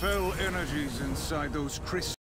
Fell energies inside those crystals.